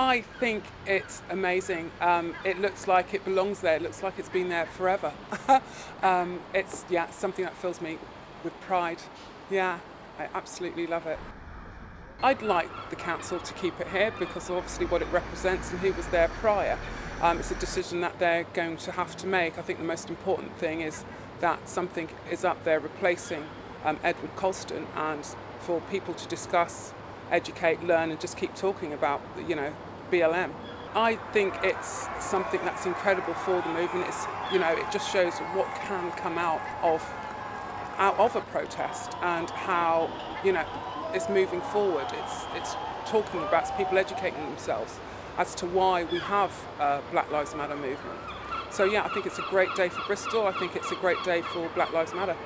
I think it's amazing. It looks like it belongs there. It looks like it's been there forever. It's, yeah, something that fills me with pride. Yeah, I absolutely love it. I'd like the council to keep it here because obviously what it represents and who was there prior. It's a decision that they're going to have to make. I think the most important thing is that something is up there replacing Edward Colston, and for people to discuss, educate, learn, and just keep talking about, you know, BLM. I think it's something that's incredible for the movement. It's, you know, it just shows what can come out of a protest and how, you know, it's moving forward. It's talking about, it's people educating themselves as to why we have a Black Lives Matter movement. So yeah, I think it's a great day for Bristol. I think it's a great day for Black Lives Matter.